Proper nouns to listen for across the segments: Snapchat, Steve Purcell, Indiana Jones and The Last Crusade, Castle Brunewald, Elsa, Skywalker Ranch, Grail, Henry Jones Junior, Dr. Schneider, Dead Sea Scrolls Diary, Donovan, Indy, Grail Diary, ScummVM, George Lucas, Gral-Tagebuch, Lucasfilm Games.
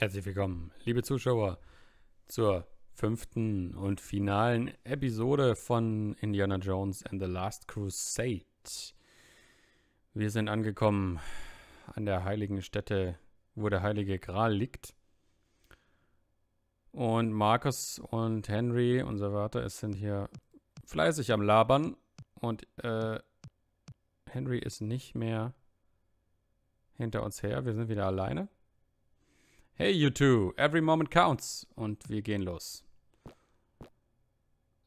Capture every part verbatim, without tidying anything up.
Herzlich willkommen, liebe Zuschauer, zur fünften und finalen Episode von Indiana Jones and The Last Crusade. Wir sind angekommen an der heiligen Stätte, wo der heilige Gral liegt. Und Markus und Henry, unser Wärter, es sind hier fleißig am Labern. Und äh, Henry ist nicht mehr hinter uns her, wir sind wieder alleine. Hey, you two, every moment counts. Und wir gehen los.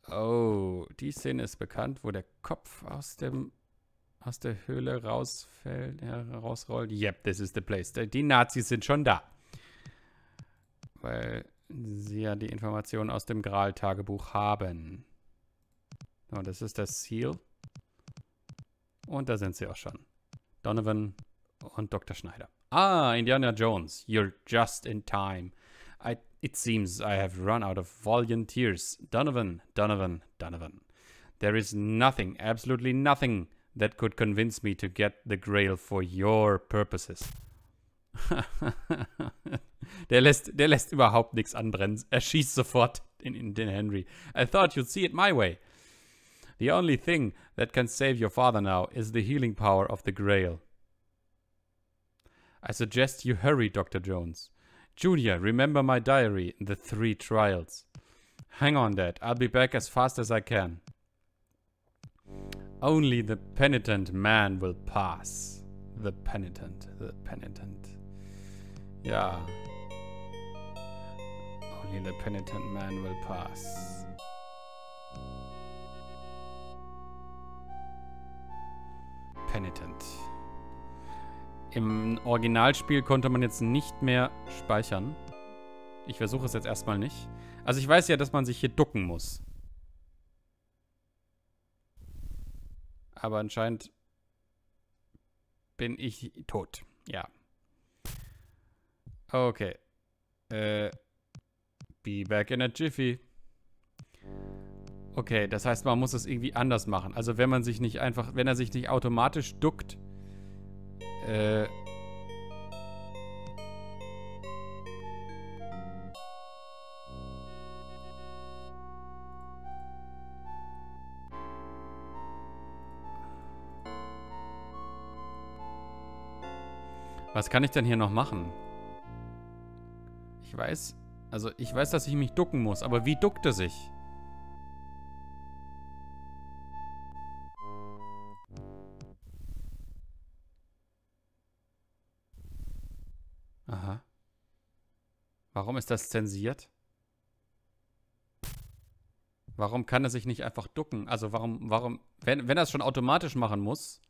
Oh, die Szene ist bekannt, wo der Kopf aus dem aus der Höhle rausfällt, herausrollt. Yep, this is the place. Die Nazis sind schon da. Weil sie ja die Informationen aus dem Gral-Tagebuch haben. Und das ist das Seal. Und da sind sie auch schon. Donovan und Doktor Schneider. Ah, Indiana Jones, you're just in time. I, it seems I have run out of volunteers. Donovan, Donovan, Donovan. There is nothing, absolutely nothing, that could convince me to get the Grail for your purposes. der, lässt, der lässt überhaupt nichts anbrennen. Er schießt sofort in, in den Henry. I thought you'd see it my way. The only thing that can save your father now is the healing power of the Grail. I suggest you hurry, Doctor Jones. Junior, remember my diary, the three trials. Hang on, Dad. I'll be back as fast as I can. Only the penitent man will pass. The penitent, the penitent. Ja. Only the penitent man will pass. Penitent. Im Originalspiel konnte man jetzt nicht mehr speichern. Ich versuche es jetzt erstmal nicht. Also ich weiß ja, dass man sich hier ducken muss. Aber anscheinend bin ich tot. Ja. Okay. Äh, be back in a jiffy. Okay, das heißt, man muss es irgendwie anders machen. Also wenn man sich nicht einfach, wenn er sich nicht automatisch duckt, Äh. Was kann ich denn hier noch machen? Ich weiß, also ich weiß, dass ich mich ducken muss, aber wie duckt er sich? Warum ist das zensiert? Warum kann er sich nicht einfach ducken? Also warum, warum, wenn, wenn er es schon automatisch machen muss?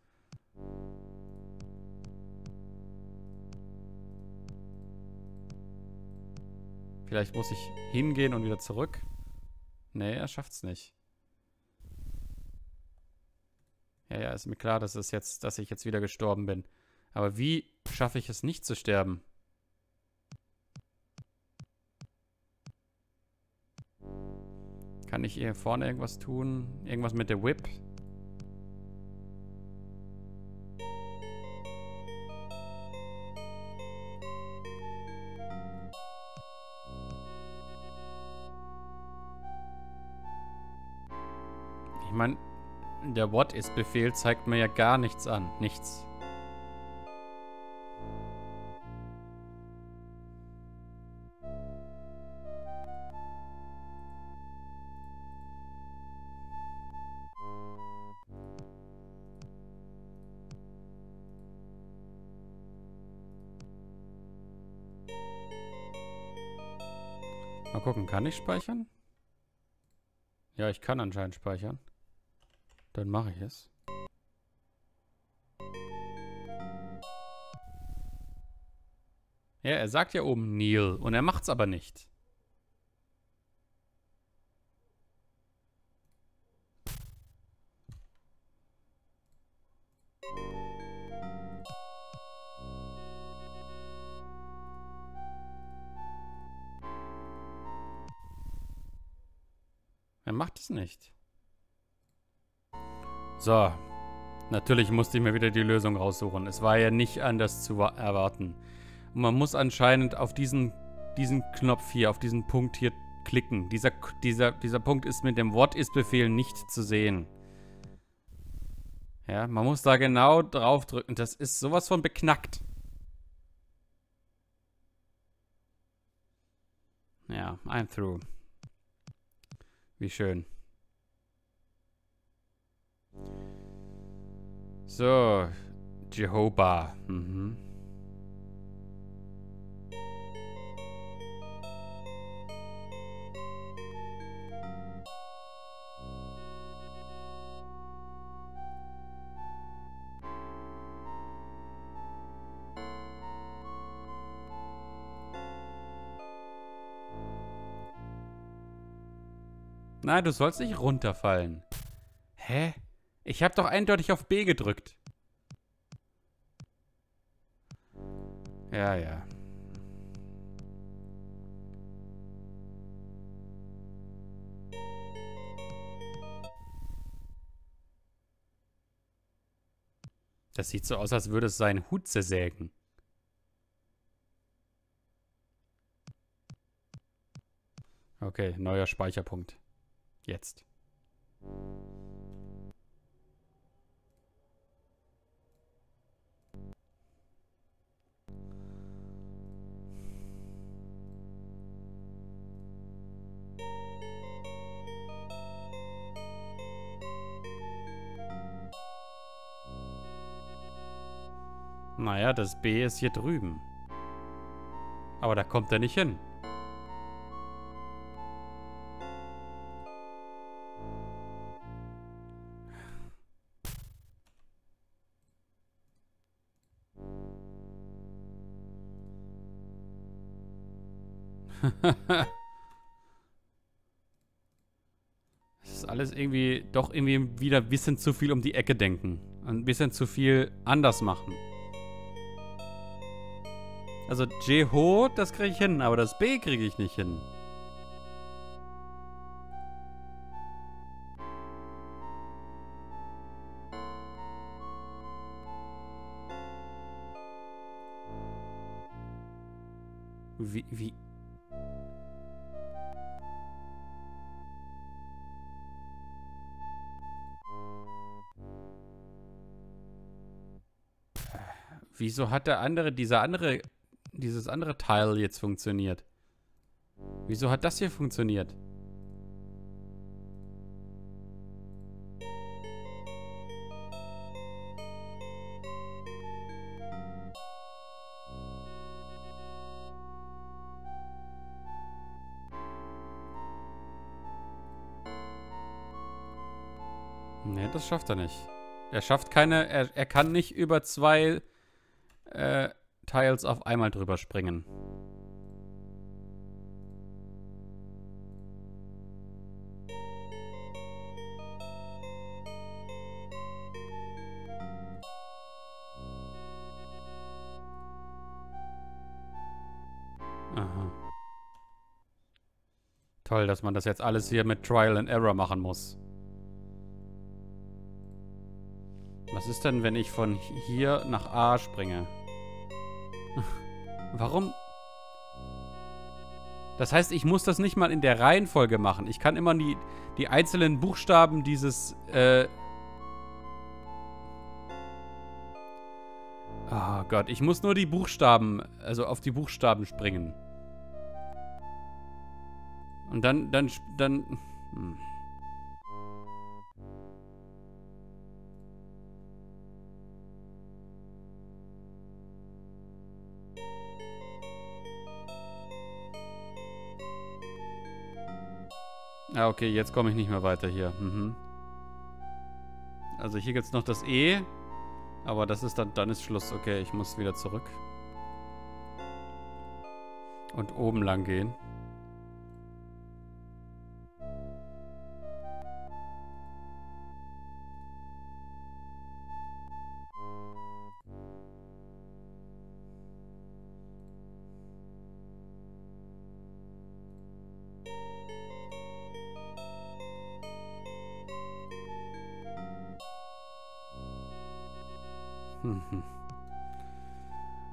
Vielleicht muss ich hingehen und wieder zurück? Nee, er schafft's nicht. Ja, ja, ist mir klar, dass es jetzt, dass ich jetzt wieder gestorben bin. Aber wie schaffe ich es nicht zu sterben? Kann ich hier vorne irgendwas tun? Irgendwas mit der Whip? Ich meine, der What is Befehl zeigt mir ja gar nichts an. Nichts. Mal gucken, kann ich speichern? Ja, ich kann anscheinend speichern. Dann mache ich es. Ja, er sagt ja oben Neil und er macht's aber nicht. Macht es nicht. So. Natürlich musste ich mir wieder die Lösung raussuchen. Es war ja nicht anders zu erwarten. Und man muss anscheinend auf diesen diesen Knopf hier, auf diesen Punkt hier klicken. Dieser, dieser, dieser Punkt ist mit dem What-Is-Befehl nicht zu sehen. Ja, man muss da genau drauf drücken. Das ist sowas von beknackt. Ja, I'm through. Wie schön. So, Jehovah. Mhm. Nein, du sollst nicht runterfallen. Hä? Ich habe doch eindeutig auf B gedrückt. Ja, ja. Das sieht so aus, als würde es seinen Hut zersägen. Okay, neuer Speicherpunkt. Jetzt. Naja, das B ist hier drüben. Aber da kommt er nicht hin. Es ist alles irgendwie, doch irgendwie wieder ein bisschen zu viel um die Ecke denken. Und ein bisschen zu viel anders machen. Also Jeho, das kriege ich hin, aber das B kriege ich nicht hin. Wie, wie? Wieso hat der andere, dieser andere, dieses andere Teil jetzt funktioniert? Wieso hat das hier funktioniert? Ne, das schafft er nicht. Er schafft keine, er, er kann nicht über zwei Äh, Tiles auf einmal drüber springen. Aha. Toll, dass man das jetzt alles hier mit Trial and Error machen muss. Was ist denn, wenn ich von hier nach A springe? Warum? Das heißt, ich muss das nicht mal in der Reihenfolge machen. Ich kann immer die, die einzelnen Buchstaben dieses... Äh oh Gott, ich muss nur die Buchstaben, also auf die Buchstaben springen. Und dann, dann, dann... Hm. Ah, okay, jetzt komme ich nicht mehr weiter hier. Mhm. Also hier gibt es noch das E. Aber das ist dann, dann ist Schluss. Okay, ich muss wieder zurück. Und oben lang gehen.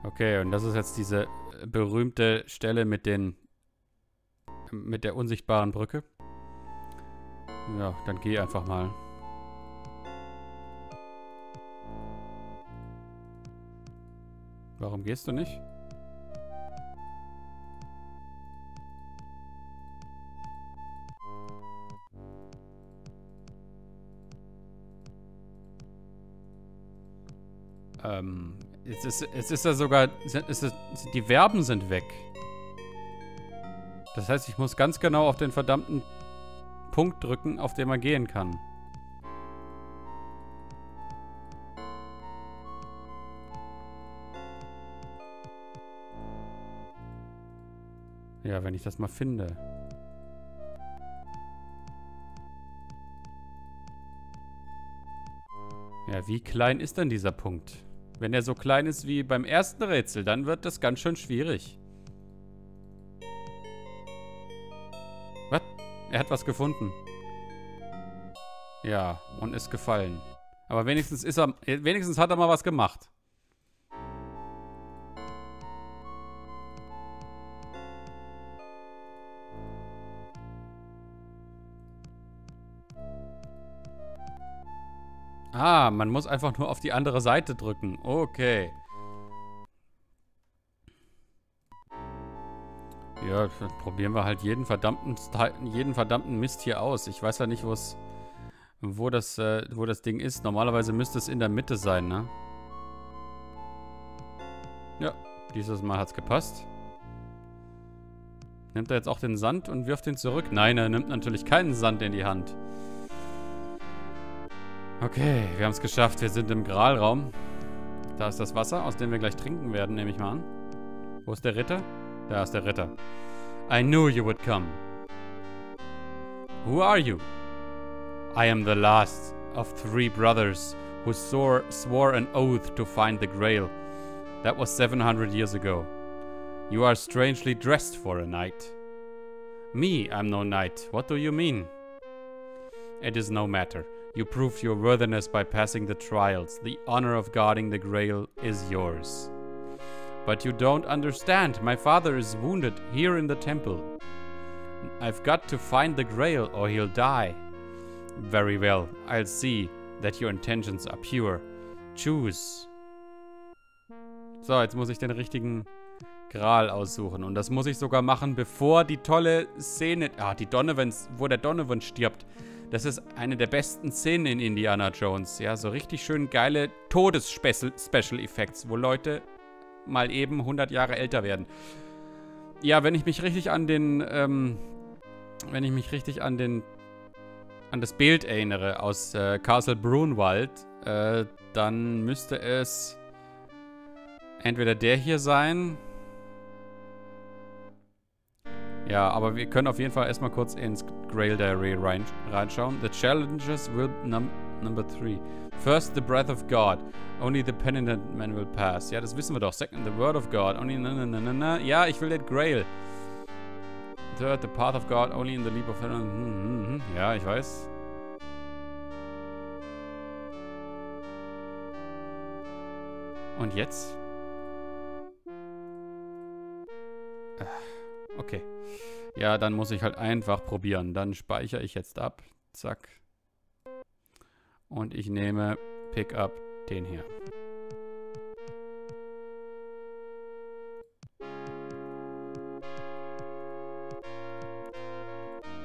Okay, und das ist jetzt diese berühmte Stelle mit den mit der unsichtbaren Brücke. Ja, dann geh einfach mal. Warum gehst du nicht? Ähm, es ist, es ist ja sogar, es ist, die Verben sind weg. Das heißt, ich muss ganz genau auf den verdammten Punkt drücken, auf den man gehen kann. Ja, wenn ich das mal finde. Ja, wie klein ist denn dieser Punkt? Wenn er so klein ist wie beim ersten Rätsel, dann wird das ganz schön schwierig. Was? Er hat was gefunden. Ja, und ist gefallen. Aber wenigstens ist er, wenigstens hat er mal was gemacht. Ah, man muss einfach nur auf die andere Seite drücken. Okay. Ja, probieren wir halt jeden verdammten, jeden verdammten Mist hier aus. Ich weiß ja nicht, wo's, wo, das, äh, wo das Ding ist. Normalerweise müsste es in der Mitte sein, ne? Ja, dieses Mal hat's gepasst. Nimmt er jetzt auch den Sand und wirft ihn zurück? Nein, er nimmt natürlich keinen Sand in die Hand. Okay, wir haben es geschafft. Wir sind im Gralraum. Da ist das Wasser, aus dem wir gleich trinken werden, nehme ich mal an. Wo ist der Ritter? Da ist der Ritter. I knew you would come. Who are you? I am the last of three brothers who swore, swore an oath to find the Grail. That was seven hundred years ago. You are strangely dressed for a knight. Me, I'm no knight. What do you mean? It is no matter. You proved your worthiness by passing the trials. The honor of guarding the Grail is yours. But you don't understand. My father is wounded here in the temple. I've got to find the Grail or he'll die. Very well. I'll see that your intentions are pure. Choose. So, jetzt muss ich den richtigen Gral aussuchen. Und das muss ich sogar machen, bevor die tolle Szene... Ah, die Donovans, wo der Donovan stirbt. Das ist eine der besten Szenen in Indiana Jones. Ja, so richtig schön geile Todes-Special-Effects, wo Leute mal eben hundert Jahre älter werden. Ja, wenn ich mich richtig an den, ähm, wenn ich mich richtig an den, an das Bild erinnere aus äh, Castle Brunewald, äh, dann müsste es entweder der hier sein. Ja, aber wir können auf jeden Fall erstmal kurz ins Grail Diary rein, reinschauen. The challenges will num number three. First, the breath of God. Only the penitent man will pass. Ja, das wissen wir doch. Second, the word of God. Only na na na na na. Ja, ich will den Grail. Third, the path of God. Only in the leap of... Hm, hm, hm. Ja, ich weiß. Und jetzt? Ach. Okay. Ja, dann muss ich halt einfach probieren. Dann speichere ich jetzt ab. Zack. Und ich nehme Pickup den hier.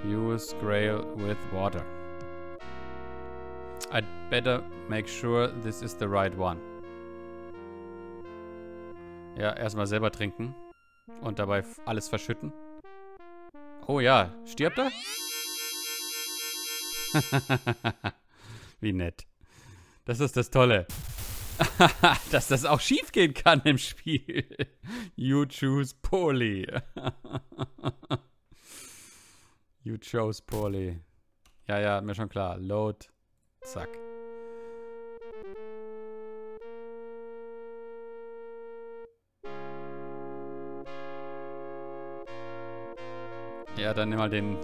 Use Grail with water. I'd better make sure this is the right one. Ja, erstmal selber trinken. Und dabei alles verschütten. Oh ja, stirbt er? Wie nett. Das ist das Tolle. Dass das auch schief gehen kann im Spiel. You choose poorly. You chose poorly. Ja, ja, mir schon klar. Load. Zack. Ja, dann nimm mal den.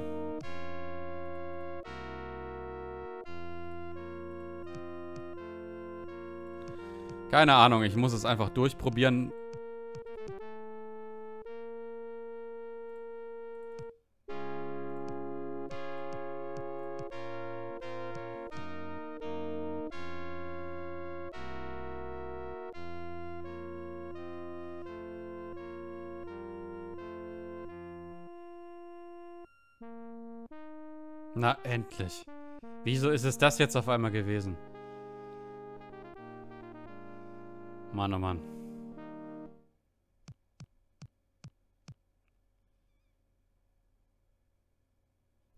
Keine Ahnung, ich muss es einfach durchprobieren. Na, endlich. Wieso ist es das jetzt auf einmal gewesen? Mann, oh Mann.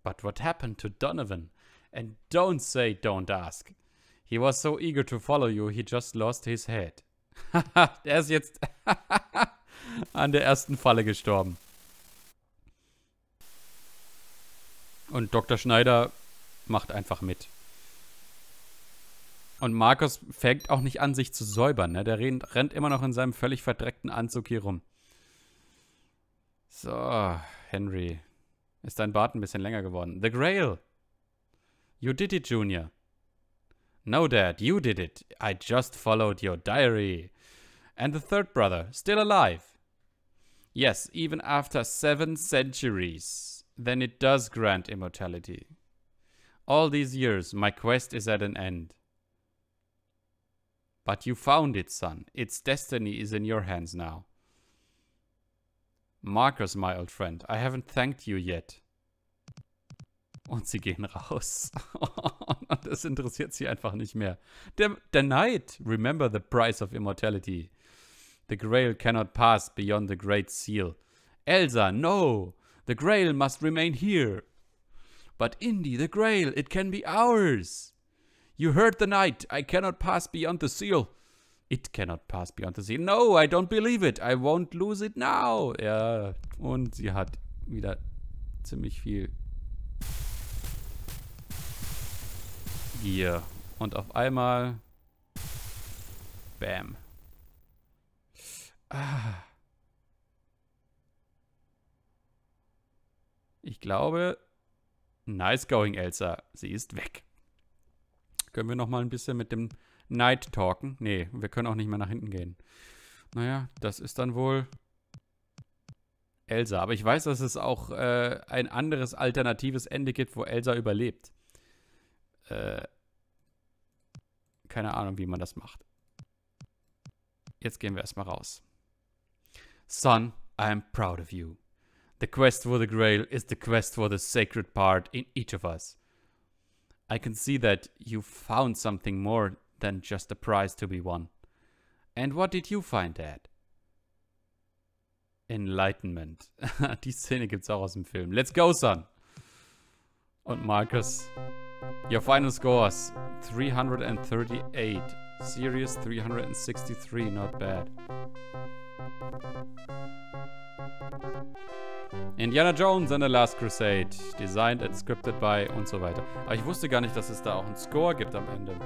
But what happened to Donovan? And don't say, don't ask. He was so eager to follow you, he just lost his head. Haha, der ist jetzt an der ersten Falle gestorben. Und Doktor Schneider macht einfach mit. Und Markus fängt auch nicht an, sich zu säubern. Ne? Der rennt, rennt immer noch in seinem völlig verdreckten Anzug hier rum. So, Henry. Ist dein Bart ein bisschen länger geworden? The Grail! You did it, Junior. No, Dad, you did it. I just followed your diary. And the third brother, still alive. Yes, even after seven centuries. Then it does grant immortality. All these years, my quest is at an end. But you found it, son. Its destiny is in your hands now. Markus, my old friend, I haven't thanked you yet. Und sie gehen raus. Und das interessiert sie einfach nicht mehr. Der, der Knight, remember the price of immortality. The Grail cannot pass beyond the Great Seal. Elsa, no! The Grail must remain here. But Indy, the Grail, it can be ours. You heard the Knight, I cannot pass beyond the Seal. It cannot pass beyond the sea. No, I don't believe it. I won't lose it now. Ja, und sie hat wieder ziemlich viel Gier. Und auf einmal... Bam. Ah. Ich glaube... Nice going, Elsa. Sie ist weg. Können wir noch mal ein bisschen mit dem... Night talken. Nee, wir können auch nicht mehr nach hinten gehen. Naja, das ist dann wohl Elsa. Aber ich weiß, dass es auch äh, ein anderes alternatives Ende gibt, wo Elsa überlebt. Äh, keine Ahnung, wie man das macht. Jetzt gehen wir erstmal raus. Son, I am proud of you. The quest for the Grail is the quest for the sacred part in each of us. I can see that you found something more than just a prize to be won. And what did you find, Dad? Enlightenment. Die Szene gibt's auch aus dem Film. Let's go, son! Und Markus. Your final scores. three hundred thirty-eight. Serious three hundred sixty-three. Not bad. Indiana Jones and The Last Crusade. Designed and scripted by und so weiter. Aber ich wusste gar nicht, dass es da auch einen Score gibt am Ende.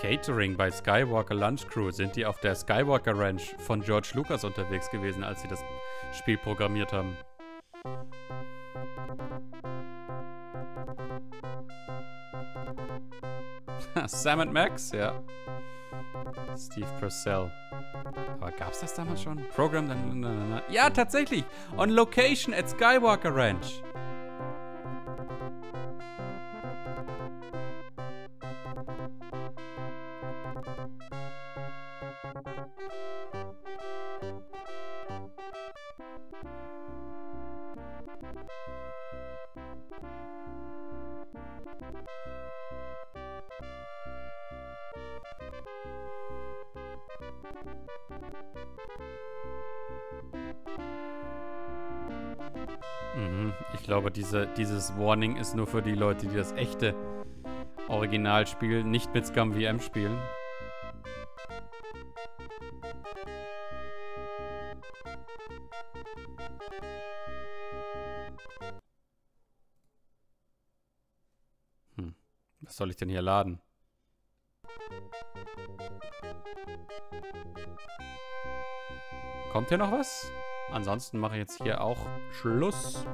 Catering bei Skywalker Lunch Crew. Sind die auf der Skywalker Ranch von George Lucas unterwegs gewesen, als sie das Spiel programmiert haben? Sam and Max, ja. Steve Purcell. Aber gab's das damals schon? Programm dann. Ja, tatsächlich. On location at Skywalker Ranch. Mhm, ich glaube, diese, dieses Warning ist nur für die Leute, die das echte Originalspiel nicht mit ScummVM spielen. Hm, was soll ich denn hier laden? Kommt hier noch was? Ansonsten mache ich jetzt hier auch Schluss.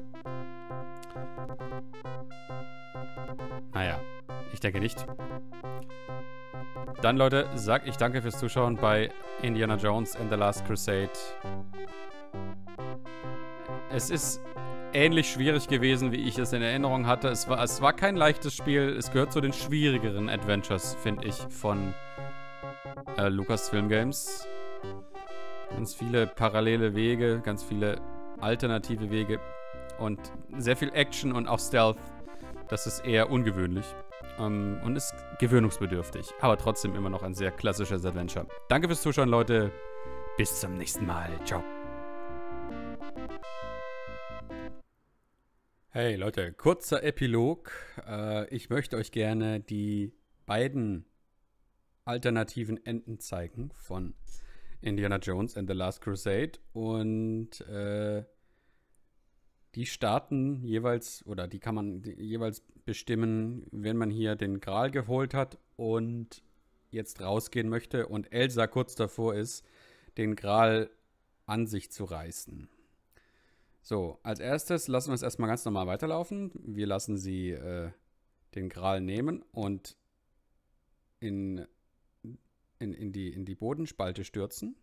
Naja, ich denke nicht. Dann, Leute, sag ich danke fürs Zuschauen bei Indiana Jones and The Last Crusade. Es ist ähnlich schwierig gewesen, wie ich es in Erinnerung hatte. Es war, es war kein leichtes Spiel. Es gehört zu den schwierigeren Adventures, finde ich, von äh, Lucasfilm Games. Ganz viele parallele Wege, ganz viele alternative Wege und sehr viel Action und auch Stealth. Das ist eher ungewöhnlich ähm, und ist gewöhnungsbedürftig, aber trotzdem immer noch ein sehr klassisches Adventure. Danke fürs Zuschauen, Leute. Bis zum nächsten Mal. Ciao. Hey Leute, kurzer Epilog. Äh, ich möchte euch gerne die beiden alternativen Enden zeigen von Indiana Jones and the Last Crusade. Und äh, die starten jeweils, oder die kann man jeweils bestimmen, wenn man hier den Gral geholt hat und jetzt rausgehen möchte und Elsa kurz davor ist, den Gral an sich zu reißen. So, als erstes lassen wir es erstmal ganz normal weiterlaufen. Wir lassen sie äh, den Gral nehmen und in, in, in, die, in die Bodenspalte stürzen.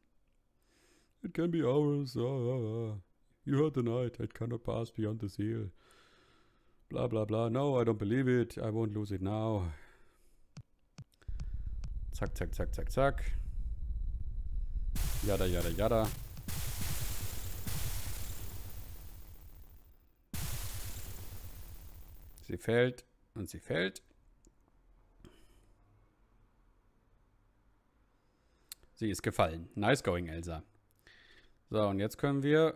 It can be hours. Uh, you heard the night. It cannot pass beyond the seal. Bla bla bla. No, I don't believe it. I won't lose it now. Zack, zack, zack, zack, zack. Yada, yada, yada. Sie fällt und sie fällt. Sie ist gefallen. Nice going, Elsa. So, und jetzt können wir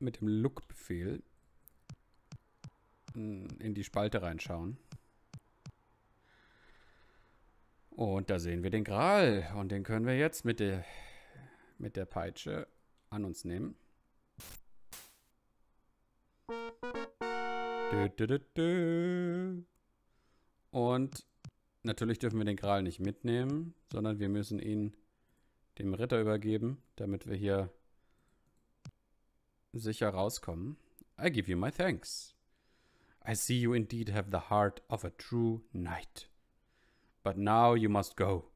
mit dem Look-Befehl in die Spalte reinschauen. Und da sehen wir den Gral. Und den können wir jetzt mit der, mit der Peitsche an uns nehmen. Und natürlich dürfen wir den Gral nicht mitnehmen, sondern wir müssen ihn dem Ritter übergeben, damit wir hier sicher rauskommen. I give you my thanks. I see you indeed have the heart of a true knight. But now you must go.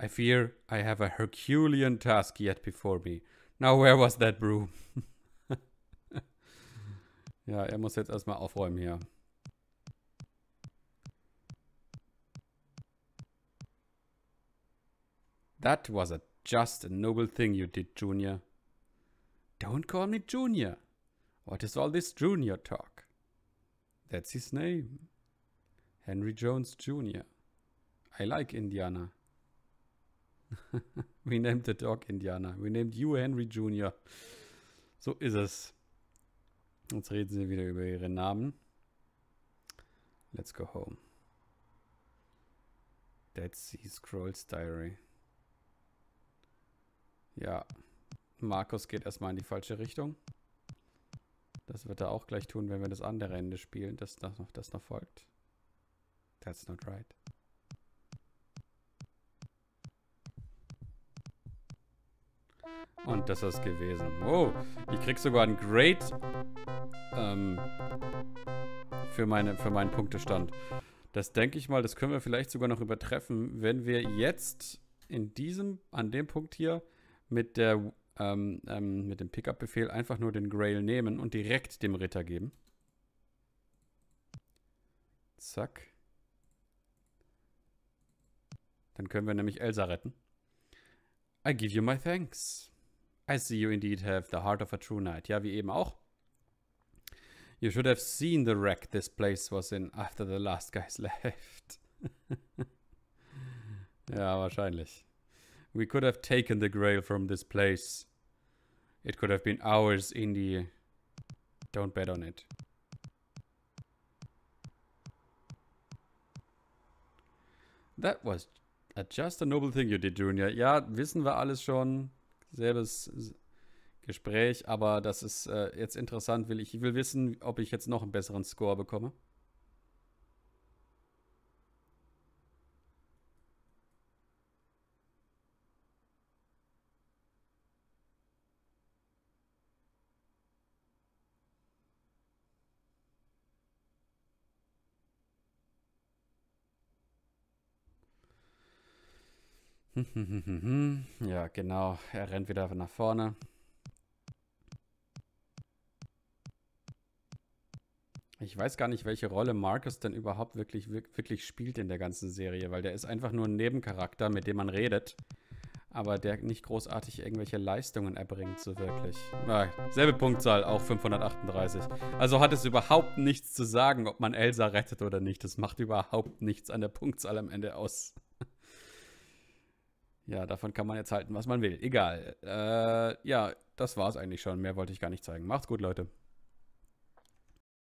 I fear I have a Herculean task yet before me. Now where was that brew? Ja, er muss jetzt erstmal aufräumen hier. That was a just and noble thing you did, Junior. Don't call me Junior. What is all this Junior talk? That's his name. Henry Jones Junior I like Indiana. We named the dog Indiana. We named you Henry Junior So ist es. Jetzt reden sie wieder über ihre Namen. Let's go home. Dead Sea Scrolls Diary. Ja, Markus geht erstmal in die falsche Richtung. Das wird er auch gleich tun, wenn wir das andere Ende spielen, dass das noch, das noch folgt. That's not right. Und das ist gewesen. Oh, ich krieg sogar einen Grade ähm, für, meine, für meinen Punktestand. Das denke ich mal, das können wir vielleicht sogar noch übertreffen, wenn wir jetzt in diesem, an dem Punkt hier mit, der, ähm, ähm, mit dem Pickup-Befehl einfach nur den Grail nehmen und direkt dem Ritter geben. Zack. Dann können wir nämlich Elsa retten. I give you my thanks. I see you indeed have the heart of a true knight. Ja, wie eben auch. You should have seen the wreck this place was in after the last guys left. Ja, wahrscheinlich. We could have taken the grail from this place. It could have been ours in the... Don't bet on it. That was... Just a noble thing you did, Junior. Ja, wissen wir alles schon. Selbes Gespräch, aber das ist äh, jetzt interessant. Will ich, ich will wissen, ob ich jetzt noch einen besseren Score bekomme. Ja, genau. Er rennt wieder nach vorne. Ich weiß gar nicht, welche Rolle Marcus denn überhaupt wirklich, wirklich spielt in der ganzen Serie, weil der ist einfach nur ein Nebencharakter, mit dem man redet, aber der nicht großartig irgendwelche Leistungen erbringt, so wirklich. Ah, selbe Punktzahl, auch fünfhundertachtunddreißig. Also hat es überhaupt nichts zu sagen, ob man Elsa rettet oder nicht. Das macht überhaupt nichts an der Punktzahl am Ende aus. Ja, davon kann man jetzt halten, was man will. Egal. Äh, ja, das war's eigentlich schon. Mehr wollte ich gar nicht zeigen. Macht's gut, Leute.